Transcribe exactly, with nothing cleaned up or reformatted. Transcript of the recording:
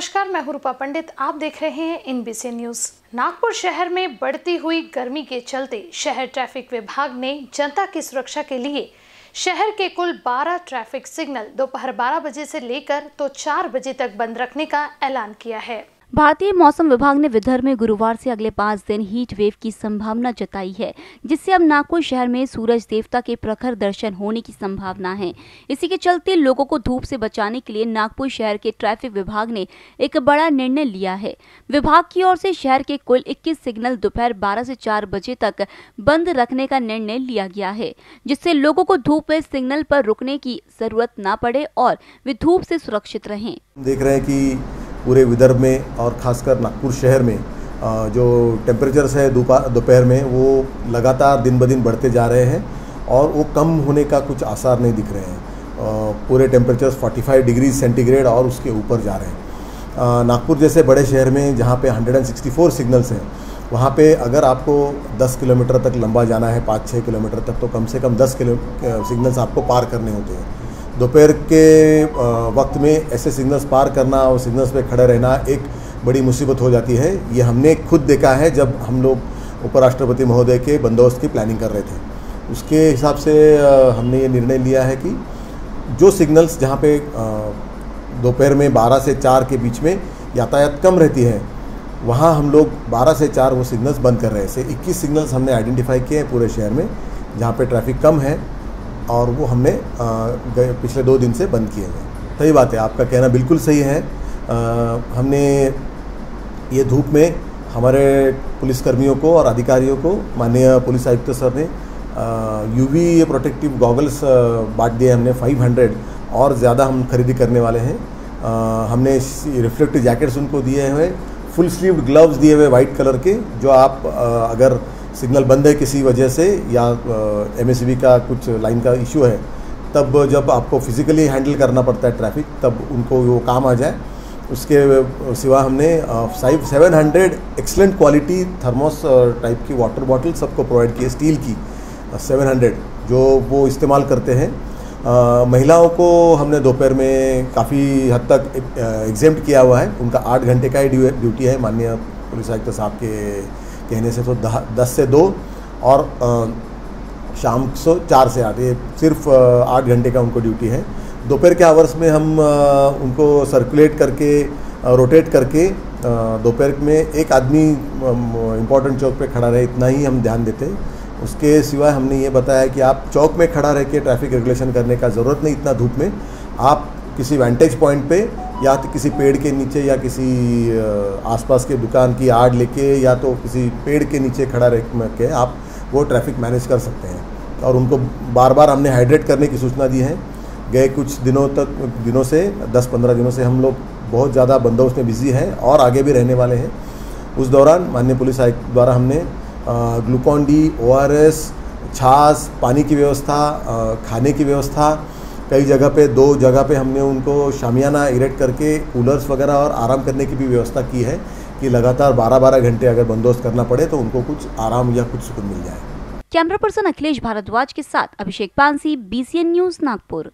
नमस्कार, मैं हूं रूपा पंडित। आप देख रहे हैं I N B C N news. Nagpur शहर में बढ़ती हुई गर्मी के चलते शहर ट्रैफिक विभाग ने जनता की सुरक्षा के लिए शहर के कुल बारह ट्रैफिक सिग्नल दोपहर बारह बजे से लेकर तो चार बजे तक बंद रखने का ऐलान किया है। भारतीय मौसम विभाग ने विदर्भ में गुरुवार से अगले पाँच दिन हीट वेव की संभावना जताई है, जिससे अब नागपुर शहर में सूरज देवता के प्रखर दर्शन होने की संभावना है। इसी के चलते लोगों को धूप से बचाने के लिए नागपुर शहर के ट्रैफिक विभाग ने एक बड़ा निर्णय लिया है। विभाग की ओर से शहर के कुल इक्कीस सिग्नल दोपहर बारह से चार बजे तक बंद रखने का निर्णय लिया गया है, जिससे लोगों को धूप में सिग्नल पर रुकने की जरूरत न पड़े और वे धूप से सुरक्षित रहें। देख रहे हैं कि पूरे विदर्भ में और ख़ासकर नागपुर शहर में जो टेम्परेचर्स है दोपहर दोपहर में वो लगातार दिन ब दिन बढ़ते जा रहे हैं और वो कम होने का कुछ आसार नहीं दिख रहे हैं। पूरे टेम्परेचर्स पैंतालीस डिग्री सेंटीग्रेड और उसके ऊपर जा रहे हैं। नागपुर जैसे बड़े शहर में जहाँ पे एक सौ चौंसठ सिग्नल्स हैं, वहाँ पे अगर आपको दस किलोमीटर तक लंबा जाना है, पाँच छः किलोमीटर तक, तो कम से कम दस किलो सिग्नल्स आपको पार करने होते हैं। दोपहर के वक्त में ऐसे सिग्नल्स पार करना और सिग्नल्स पे खड़े रहना एक बड़ी मुसीबत हो जाती है। ये हमने खुद देखा है जब हम लोग उपराष्ट्रपति महोदय के बंदोबस्त की प्लानिंग कर रहे थे। उसके हिसाब से हमने ये निर्णय लिया है कि जो सिग्नल्स जहाँ पे दोपहर में बारह से चार के बीच में यातायात कम रहती है, वहाँ हम लोग बारह से चार वो सिग्नल्स बंद कर रहे हैं। इक्कीस सिग्नल्स हमने आइडेंटिफाई किए हैं पूरे शहर में जहाँ पर ट्रैफिक कम है, और वो हमने गए पिछले दो दिन से बंद किए हैं। सही बात है, आपका कहना बिल्कुल सही है। आ, हमने ये धूप में हमारे पुलिसकर्मियों को और अधिकारियों को माननीय पुलिस आयुक्त सर ने यूवी प्रोटेक्टिव गॉगल्स बांट दिए। हमने पाँच सौ और ज़्यादा हम खरीदी करने वाले हैं। आ, हमने रिफ्लेक्टिव जैकेट्स उनको दिए हुए, फुल स्लीव्ड ग्लव्स दिए हुए वाइट कलर के, जो आप आ, अगर सिग्नल बंद है किसी वजह से या एम एस बी का कुछ लाइन का इशू है, तब जब आपको फिज़िकली हैंडल करना पड़ता है ट्रैफिक, तब उनको वो काम आ जाए। उसके सिवा हमने five seven hundred excellent quality thermos type की वाटर बॉटल सबको प्रोवाइड की, स्टील की सेवन हंड्रेड, जो वो इस्तेमाल करते हैं। महिलाओं को हमने दोपहर में काफ़ी हद तक एग्जेम्प्ट किया हुआ है। उनका आठ घंटे का ही ड्यूटी है माननीय पुलिस आयुक्त साहब के कहने से, तो दस से दो और आ, शाम को चार से आठ, ये सिर्फ आठ घंटे का उनको ड्यूटी है। दोपहर के आवर्स में हम आ, उनको सर्कुलेट करके आ, रोटेट करके दोपहर में एक आदमी इम्पोर्टेंट चौक पे खड़ा रहे, इतना ही हम ध्यान देते हैं। उसके सिवाय हमने ये बताया कि आप चौक में खड़ा रह के ट्रैफिक रेगुलेशन करने का ज़रूरत नहीं। इतना धूप में आप किसी वेंटेज पॉइंट पे या तो किसी पेड़ के नीचे या किसी आसपास के दुकान की आड़ लेके या तो किसी पेड़ के नीचे खड़ा रह के आप वो ट्रैफिक मैनेज कर सकते हैं। और उनको बार बार हमने हाइड्रेट करने की सूचना दी है। गए कुछ दिनों तक दिनों से दस पंद्रह दिनों से हम लोग बहुत ज़्यादा बंदोबस्त में बिजी हैं और आगे भी रहने वाले हैं। उस दौरान माननीय पुलिस आयुक्त द्वारा हमने Glucon D, O R S, छाछ, पानी की व्यवस्था, खाने की व्यवस्था, कई जगह पे दो जगह पे हमने उनको शामियाना इरेक्ट करके कूलर्स वगैरह और आराम करने की भी व्यवस्था की है कि लगातार बारह बारह घंटे अगर बंदोबस्त करना पड़े तो उनको कुछ आराम या कुछ सुकून मिल जाए। कैमरा पर्सन अखिलेश भारद्वाज के साथ Abhishek Pansi, B C N news, Nagpur.